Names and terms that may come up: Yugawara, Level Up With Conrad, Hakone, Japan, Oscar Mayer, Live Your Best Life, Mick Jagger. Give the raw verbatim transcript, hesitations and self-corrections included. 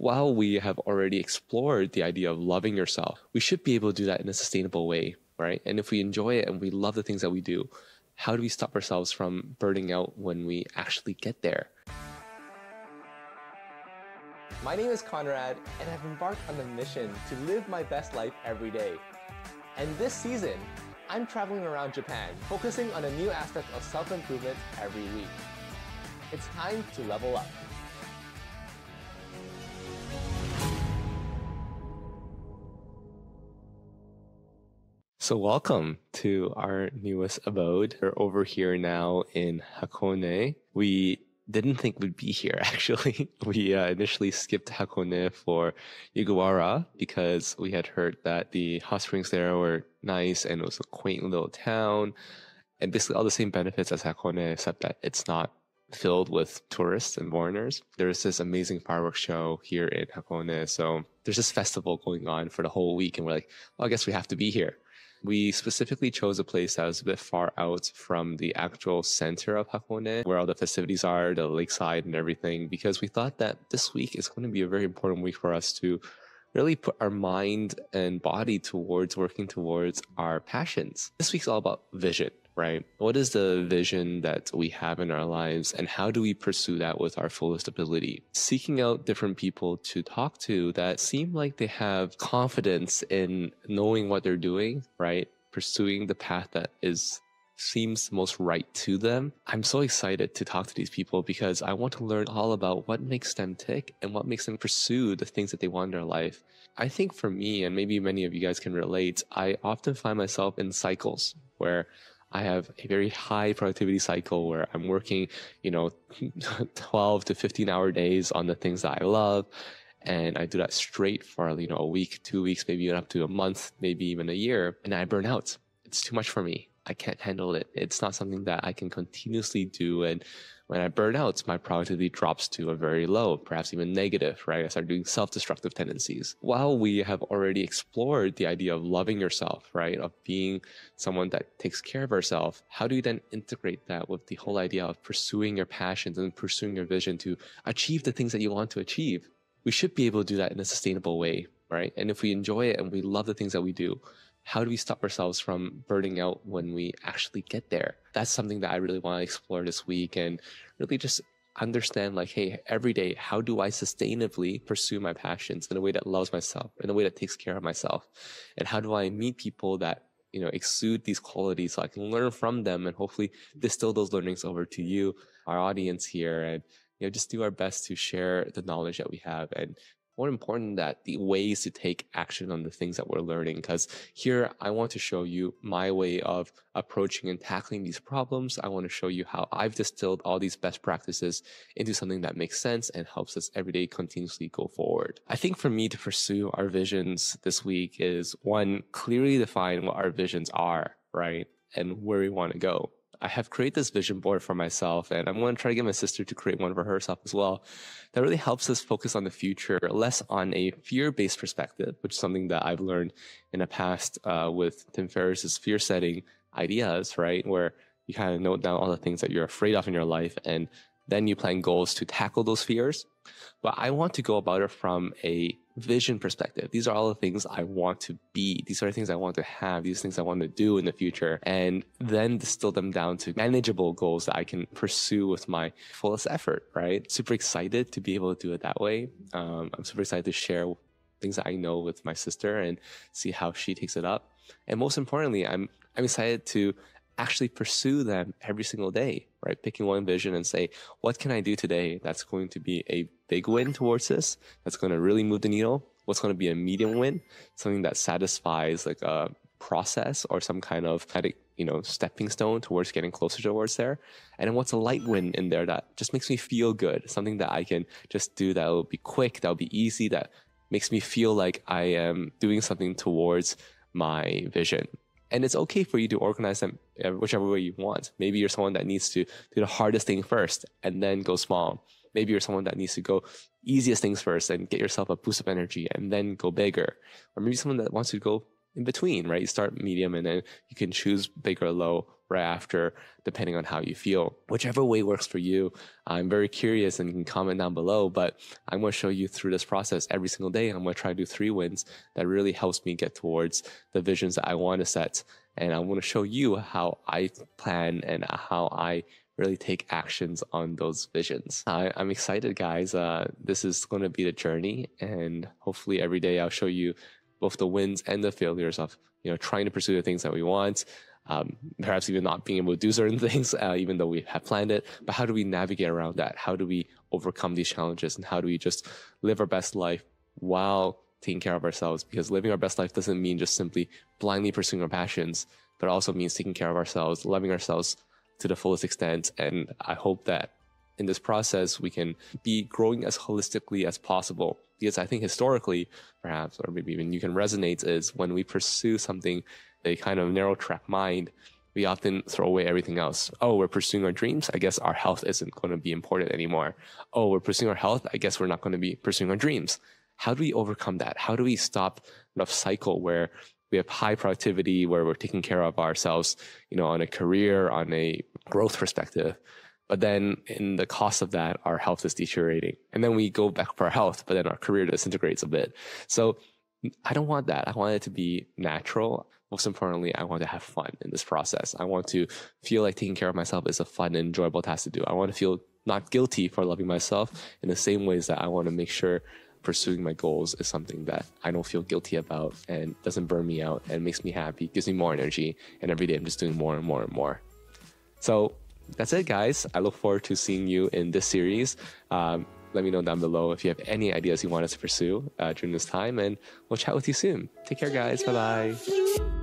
while we have already explored the idea of loving yourself, we should be able to do that in a sustainable way, right? And if we enjoy it and we love the things that we do, how do we stop ourselves from burning out when we actually get there? My name is Conrad, and I've embarked on the mission to live my best life every day. And this season, I'm traveling around Japan, focusing on a new aspect of self-improvement every week. It's time to level up. So welcome to our newest abode. We're over here now in Hakone. We didn't think we'd be here, actually. We uh, initially skipped Hakone for Yugawara because we had heard that the hot springs there were nice and it was a quaint little town. And basically all the same benefits as Hakone, except that it's not filled with tourists and foreigners. There is this amazing fireworks show here in Hakone. So there's this festival going on for the whole week. And we're like, well, I guess we have to be here. We specifically chose a place that was a bit far out from the actual center of Hakone, where all the festivities are, the lakeside and everything, because we thought that this week is going to be a very important week for us to really put our mind and body towards working towards our passions. This week's all about vision, right? What is the vision that we have in our lives, and how do we pursue that with our fullest ability? Seeking out different people to talk to that seem like they have confidence in knowing what they're doing, right? Pursuing the path that is seems most right to them. I'm so excited to talk to these people because I want to learn all about what makes them tick and what makes them pursue the things that they want in their life. I think for me, and maybe many of you guys can relate, I often find myself in cycles where I have a very high productivity cycle where I'm working, you know, twelve to fifteen hour days on the things that I love. And I do that straight for, you know, a week, two weeks, maybe even up to a month, maybe even a year. And I burn out. It's too much for me. I can't handle it. It's not something that I can continuously do. And when I burn out, my productivity drops to a very low, perhaps even negative, right? I start doing self-destructive tendencies. While we have already explored the idea of loving yourself, right? Of being someone that takes care of herself, how do you then integrate that with the whole idea of pursuing your passions and pursuing your vision to achieve the things that you want to achieve? We should be able to do that in a sustainable way, right? And if we enjoy it and we love the things that we do, how do we stop ourselves from burning out when we actually get there? That's something that I really want to explore this week and really just understand, like, hey, every day, how do I sustainably pursue my passions in a way that loves myself, in a way that takes care of myself? And how do I meet people that, you know, exude these qualities so I can learn from them and hopefully distill those learnings over to you, our audience here, and, you know, just do our best to share the knowledge that we have, and more important that the ways to take action on the things that we're learning, because here I want to show you my way of approaching and tackling these problems. I want to show you how I've distilled all these best practices into something that makes sense and helps us every day continuously go forward. I think for me to pursue our visions this week is, one, clearly define what our visions are, right? And where we want to go. I have created this vision board for myself, and I'm going to try to get my sister to create one for herself as well. That really helps us focus on the future, less on a fear-based perspective, which is something that I've learned in the past uh, with Tim Ferriss's fear-setting ideas, right? Where you kind of note down all the things that you're afraid of in your life, and then you plan goals to tackle those fears. But I want to go about it from a vision perspective. These are all the things I want to be. These are the things I want to have. These things I want to do in the future. And then distill them down to manageable goals that I can pursue with my fullest effort, right? Super excited to be able to do it that way. Um, I'm super excited to share things that I know with my sister and see how she takes it up. And most importantly, I'm, I'm excited to actually pursue them every single day, right? Picking one vision and say, what can I do today that's going to be a big win towards this? That's going to really move the needle? What's going to be a medium win? Something that satisfies like a process or some kind of, you know, stepping stone towards getting closer towards there. And then what's a light win in there that just makes me feel good? Something that I can just do that will be quick, that will be easy, that makes me feel like I am doing something towards my vision. And it's okay for you to organize them whichever way you want. Maybe you're someone that needs to do the hardest thing first and then go small. Maybe you're someone that needs to go easiest things first and get yourself a boost of energy and then go bigger. Or maybe someone that wants to go in between, right? You start medium and then you can choose big or low right after, depending on how you feel. Whichever way works for you. I'm very curious, and you can comment down below, but I'm going to show you through this process every single day. I'm going to try to do three wins that really helps me get towards the visions that I want to set. And I want to show you how I plan and how I really take actions on those visions. I, I'm excited, guys. Uh, this is going to be the journey, and hopefully every day I'll show you both the wins and the failures of, you know, trying to pursue the things that we want, um, perhaps even not being able to do certain things, uh, even though we have planned it. But how do we navigate around that? How do we overcome these challenges? And how do we just live our best life while taking care of ourselves? Because living our best life doesn't mean just simply blindly pursuing our passions, but also means taking care of ourselves, loving ourselves to the fullest extent. And I hope that in this process, we can be growing as holistically as possible. Because I think historically, perhaps, or maybe even you can resonate, is when we pursue something, a kind of narrow track mind, we often throw away everything else. Oh, we're pursuing our dreams. I guess our health isn't going to be important anymore. Oh, we're pursuing our health. I guess we're not going to be pursuing our dreams. How do we overcome that? How do we stop that cycle where we have high productivity, where we're taking care of ourselves, you know, on a career, on a growth perspective, but then in the cost of that, our health is deteriorating. And then we go back for our health, but then our career disintegrates a bit. So I don't want that. I want it to be natural. Most importantly, I want to have fun in this process. I want to feel like taking care of myself is a fun and enjoyable task to do. I want to feel not guilty for loving myself in the same ways that I want to make sure pursuing my goals is something that I don't feel guilty about and doesn't burn me out and makes me happy, gives me more energy. And every day I'm just doing more and more and more. So that's it, guys. I look forward to seeing you in this series. Um, let me know down below if you have any ideas you want us to pursue uh, during this time, and we'll chat with you soon. Take care, guys. Bye-bye.